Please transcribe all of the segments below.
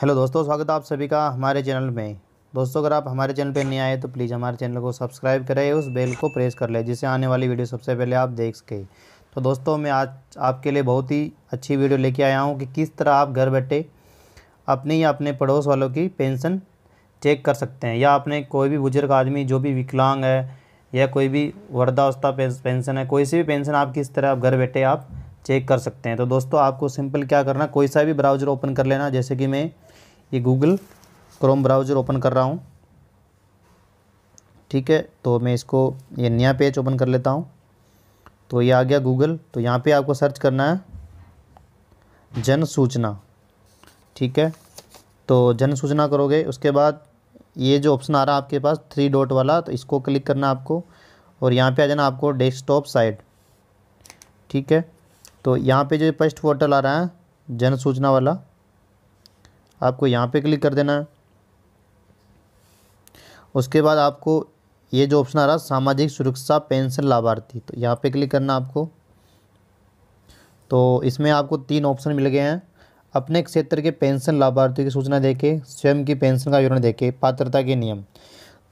Hello दोस्तों, स्वागत है आप सभी का हमारे चैनल में। दोस्तों, अगर आप हमारे चैनल पर नए आए तो प्लीज़ हमारे चैनल को सब्सक्राइब करें, उस बेल को प्रेस कर लें जिससे आने वाली वीडियो सबसे पहले आप देख सकें। तो दोस्तों, मैं आज आपके लिए बहुत ही अच्छी वीडियो लेके आया हूं कि किस तरह आप घर बैठे अपनी या अपने पड़ोस वालों की पेंशन चेक कर सकते हैं, या अपने कोई भी बुजुर्ग आदमी जो भी विकलांग है या कोई भी वृद्धावस्था पेंशन है, कोई सी भी पेंशन आप किस तरह आप घर बैठे आप चेक कर सकते हैं। तो दोस्तों, आपको सिंपल क्या करना, कोई सा भी ब्राउज़र ओपन कर लेना। जैसे कि मैं ये गूगल क्रोम ब्राउज़र ओपन कर रहा हूँ, ठीक है। तो मैं इसको ये नया पेज ओपन कर लेता हूँ। तो ये आ गया गूगल। तो यहाँ पे आपको सर्च करना है जन सूचना, ठीक है। तो जन सूचना करोगे, उसके बाद ये जो ऑप्शन आ रहा है आपके पास थ्री डॉट वाला, तो इसको क्लिक करना आपको और यहाँ पे आ जाना आपको डेस्कटॉप साइट, ठीक है। तो यहाँ पे जो फर्स्ट पोर्टल आ रहा है जन सूचना वाला, आपको यहाँ पे क्लिक कर देना है। उसके बाद आपको ये जो ऑप्शन आ रहा है सामाजिक सुरक्षा पेंशन लाभार्थी, तो यहाँ पे क्लिक करना आपको। तो इसमें आपको तीन ऑप्शन मिल गए हैं, अपने क्षेत्र के पेंशन लाभार्थी की सूचना देके, स्वयं की पेंशन का विवरण देके, पात्रता के नियम।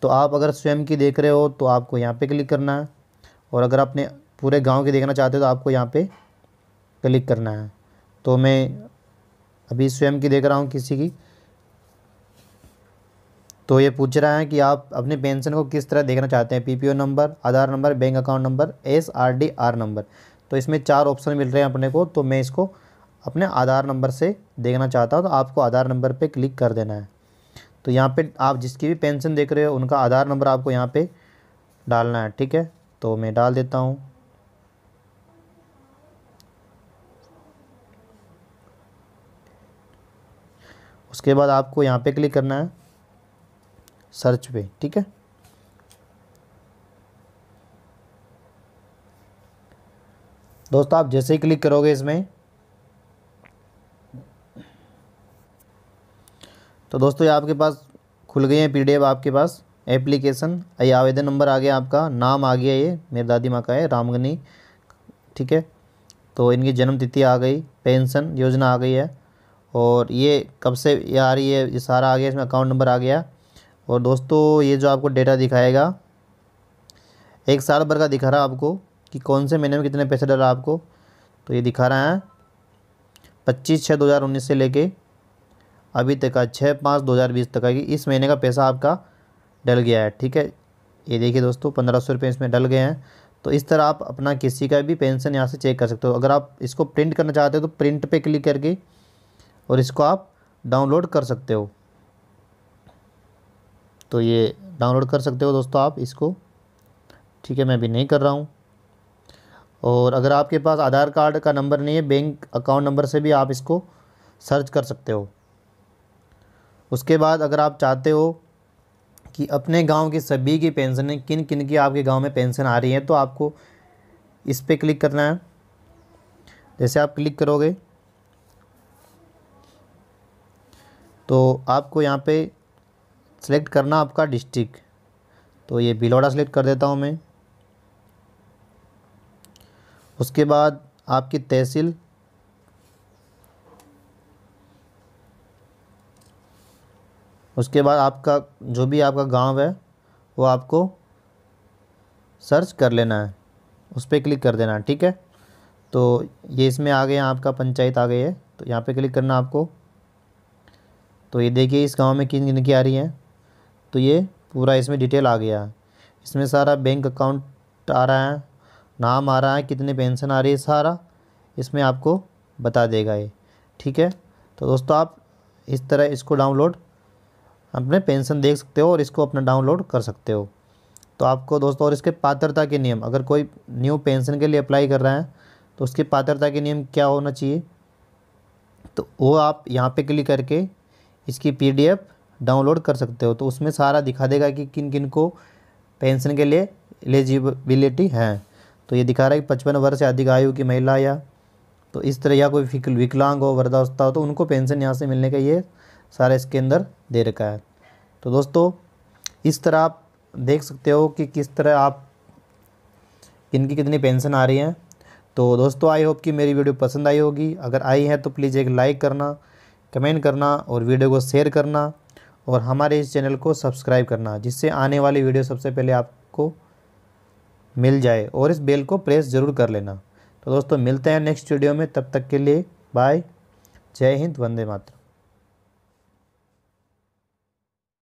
तो आप अगर स्वयं की देख रहे हो तो आपको यहाँ पे क्लिक करना है, और अगर आपने पूरे गाँव की देखना चाहते हो तो आपको यहाँ पे क्लिक करना है। तो मैं अभी स्वयं की देख रहा हूँ किसी की। तो ये पूछ रहा है कि आप अपने पेंशन को किस तरह देखना चाहते हैं, PPO number, Aadhaar number, bank account number, SRDR number. तो इसमें चार ऑप्शन मिल रहे हैं अपने को। तो मैं इसको अपने आधार नंबर से देखना चाहता हूँ, तो आपको आधार नंबर पे क्लिक कर देना है। तो यहाँ पे आप जिसकी भी पेंशन देख रहे हो उनका आधार नंबर आपको यहाँ पर डालना है, ठीक है। तो मैं डाल देता हूँ। उसके बाद आपको यहाँ पर क्लिक करना है सर्च पे, ठीक है। दोस्तों, आप जैसे ही क्लिक करोगे इसमें, तो दोस्तों ये आपके पास खुल गई है पीडीएफ आपके पास एप्लीकेशन। ये आवेदन नंबर आ गया आपका, नाम आ गया, ये मेरी दादी माँ का है रामगनी, ठीक है। तो इनकी जन्म तिथि आ गई, पेंशन योजना आ गई है, और ये कब से ये आ रही है, ये सारा आ गया, इसमें अकाउंट नंबर आ गया। और दोस्तों, ये जो आपको डेटा दिखाएगा एक साल भर का दिखा रहा है आपको कि कौन से महीने में कितने पैसे डाला आपको। तो ये दिखा रहा है 25/6/2019 से लेके अभी तक का 6/5/2020 तक का, कि इस महीने का पैसा आपका डल गया है, ठीक है। ये देखिए दोस्तों, 1500 रुपये इसमें डल गए हैं। तो इस तरह आप अपना किसी का भी पेंशन यहाँ से चेक कर सकते हो। अगर आप इसको प्रिंट करना चाहते हो तो प्रिंट पर क्लिक करके और इसको आप डाउनलोड कर सकते हो। तो ये डाउनलोड कर सकते हो दोस्तों आप इसको, ठीक है। मैं अभी नहीं कर रहा हूँ। और अगर आपके पास आधार कार्ड का नंबर नहीं है, बैंक अकाउंट नंबर से भी आप इसको सर्च कर सकते हो। उसके बाद अगर आप चाहते हो कि अपने गांव की सभी की पेंशन है, किन किन की आपके गांव में पेंशन आ रही है, तो आपको इस पर क्लिक करना है। जैसे आप क्लिक करोगे तो आपको यहाँ पे सेलेक्ट करना आपका डिस्ट्रिक्ट। तो ये भिलवाड़ा सेलेक्ट कर देता हूँ मैं। उसके बाद आपकी तहसील, उसके बाद आपका जो भी आपका गांव है वो आपको सर्च कर लेना है, उस पर क्लिक कर देना है, ठीक है। तो ये इसमें आ गया आपका पंचायत आ गई है, तो यहाँ पे क्लिक करना आपको। तो ये देखिए इस गांव में किन किन की आ रही है, तो ये पूरा इसमें डिटेल आ गया। इसमें सारा बैंक अकाउंट आ रहा है, नाम आ रहा है, कितने पेंशन आ रही है, सारा इसमें आपको बता देगा ये, ठीक है। तो दोस्तों, आप इस तरह इसको डाउनलोड अपने पेंशन देख सकते हो और इसको अपना डाउनलोड कर सकते हो। तो आपको दोस्तों, और इसके पात्रता के नियम, अगर कोई न्यू पेंशन के लिए अप्लाई कर रहा है तो उसके पात्रता के नियम क्या होना चाहिए, तो वो आप यहाँ पर क्लिक करके इसकी पीडीएफ डाउनलोड कर सकते हो। तो उसमें सारा दिखा देगा कि किन किन को पेंशन के लिए एलिजिबिलिटी है। तो ये दिखा रहा है कि 55 वर्ष से अधिक आयु की महिला, या तो इस तरह, या कोई विकलांग हो, वृद्धावस्था हो, तो उनको पेंशन यहाँ से मिलने का ये सारा इसके अंदर दे रखा है। तो दोस्तों, इस तरह आप देख सकते हो कि किस तरह आप किन की कितनी पेंशन आ रही है। तो दोस्तों, आई होप कि मेरी वीडियो पसंद आई होगी। अगर आई है तो प्लीज़ एक लाइक करना, कमेंट करना और वीडियो को शेयर करना और हमारे इस चैनल को सब्सक्राइब करना, जिससे आने वाली वीडियो सबसे पहले आपको मिल जाए, और इस बेल को प्रेस ज़रूर कर लेना। तो दोस्तों मिलते हैं नेक्स्ट वीडियो में, तब तक के लिए बाय। जय हिंद, वंदे मातरम।